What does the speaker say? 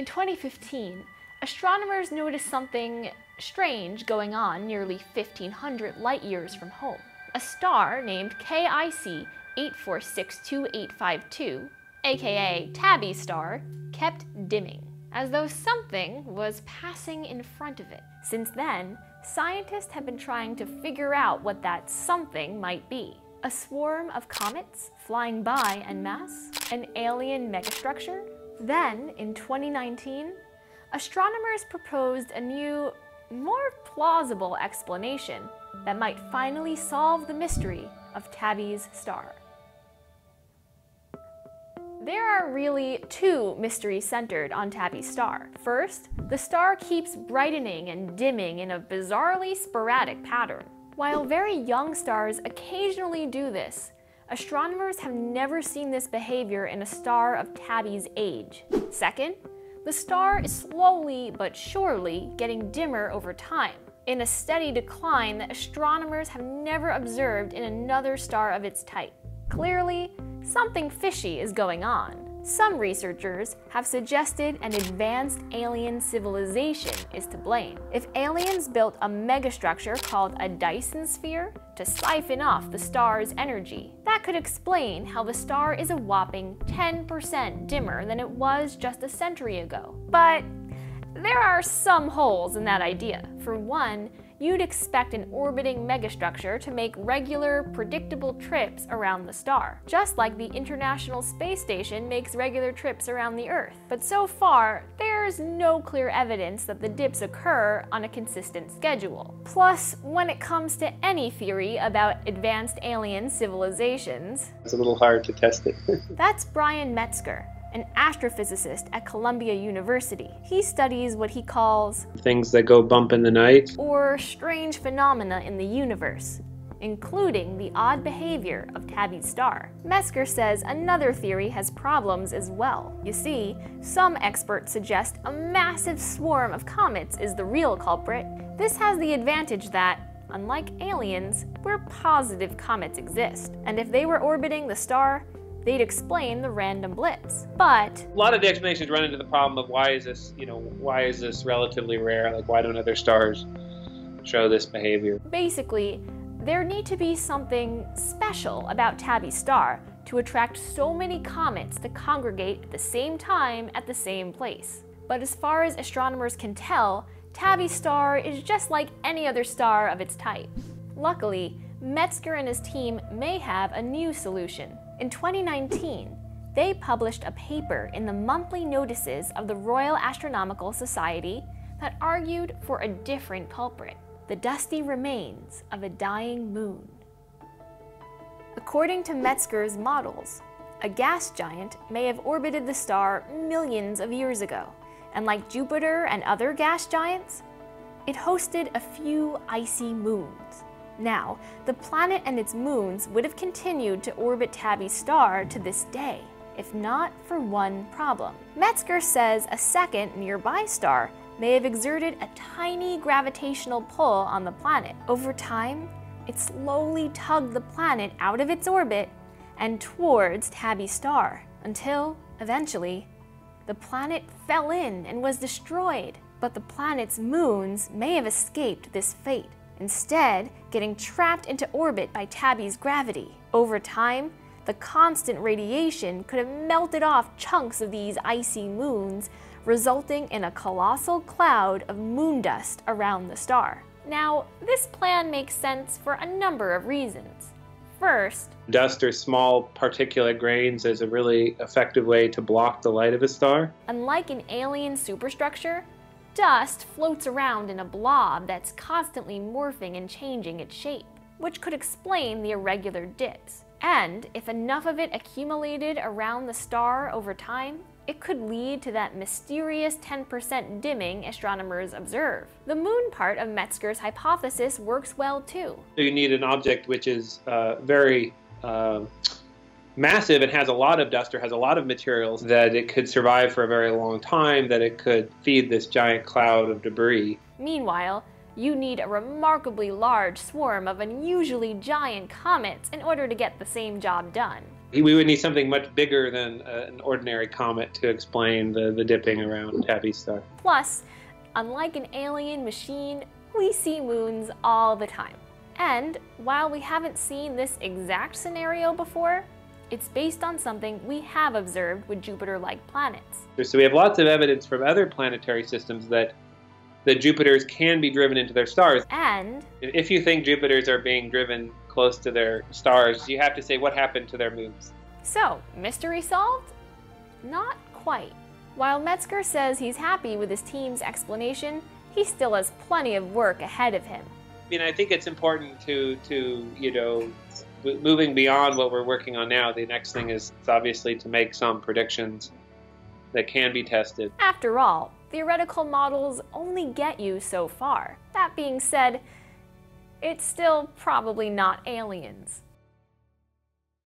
In 2015, astronomers noticed something strange going on nearly 1,500 light-years from home. A star named KIC 8462852, aka Tabby's Star, kept dimming, as though something was passing in front of it. Since then, scientists have been trying to figure out what that something might be. A swarm of comets flying by en masse? An alien megastructure? Then, in 2019, astronomers proposed a new, more plausible explanation that might finally solve the mystery of Tabby's Star. There are really two mysteries centered on Tabby's Star. First, the star keeps brightening and dimming in a bizarrely sporadic pattern. While very young stars occasionally do this, astronomers have never seen this behavior in a star of Tabby's age. Second, the star is slowly but surely getting dimmer over time, in a steady decline that astronomers have never observed in another star of its type. Clearly, something fishy is going on. Some researchers have suggested an advanced alien civilization is to blame. If aliens built a megastructure called a Dyson sphere to siphon off the star's energy, that could explain how the star is a whopping 10% dimmer than it was just a century ago. But there are some holes in that idea. For one, you'd expect an orbiting megastructure to make regular, predictable trips around the star, just like the International Space Station makes regular trips around the Earth. But so far, there's no clear evidence that the dips occur on a consistent schedule. Plus, when it comes to any theory about advanced alien civilizations, it's a little hard to test it. That's Brian Metzger, an astrophysicist at Columbia University. He studies what he calls things that go bump in the night, or strange phenomena in the universe, including the odd behavior of Tabby's Star. Metzger says another theory has problems as well. You see, some experts suggest a massive swarm of comets is the real culprit. This has the advantage that, unlike aliens, we're positive comets exist, and if they were orbiting the star, they'd explain the random blips. But a lot of the explanations run into the problem of why is this relatively rare? Like, why don't other stars show this behavior? Basically, there need to be something special about Tabby's Star to attract so many comets to congregate at the same time at the same place. But as far as astronomers can tell, Tabby's Star is just like any other star of its type. Luckily, Metzger and his team may have a new solution. In 2019, they published a paper in the Monthly Notices of the Royal Astronomical Society that argued for a different culprit: the dusty remains of a dying moon. According to Metzger's models, a gas giant may have orbited the star millions of years ago, and like Jupiter and other gas giants, it hosted a few icy moons. Now, the planet and its moons would have continued to orbit Tabby's Star to this day, if not for one problem. Metzger says a second nearby star may have exerted a tiny gravitational pull on the planet. Over time, it slowly tugged the planet out of its orbit and towards Tabby's Star, until, eventually, the planet fell in and was destroyed. But the planet's moons may have escaped this fate, instead getting trapped into orbit by Tabby's gravity. Over time, the constant radiation could have melted off chunks of these icy moons, resulting in a colossal cloud of moon dust around the star. Now, this plan makes sense for a number of reasons. First, dust or small particulate grains is a really effective way to block the light of a star. Unlike an alien superstructure, dust floats around in a blob that's constantly morphing and changing its shape, which could explain the irregular dips. And if enough of it accumulated around the star over time, it could lead to that mysterious 10% dimming astronomers observe. The moon part of Metzger's hypothesis works well too. You need an object which is very massive and has a lot of dust or has a lot of materials, that it could survive for a very long time, that it could feed this giant cloud of debris. Meanwhile, you need a remarkably large swarm of unusually giant comets in order to get the same job done. We would need something much bigger than an ordinary comet to explain the dipping around Tabby's Star. Plus, unlike an alien machine, we see moons all the time. And while we haven't seen this exact scenario before, it's based on something we have observed with Jupiter-like planets. So we have lots of evidence from other planetary systems that the Jupiters can be driven into their stars. And if you think Jupiters are being driven close to their stars, you have to say what happened to their moons. So, mystery solved? Not quite. While Metzger says he's happy with his team's explanation, he still has plenty of work ahead of him. I mean, I think it's important to you know, moving beyond what we're working on now, the next thing is obviously to make some predictions that can be tested. After all, theoretical models only get you so far. That being said, it's still probably not aliens.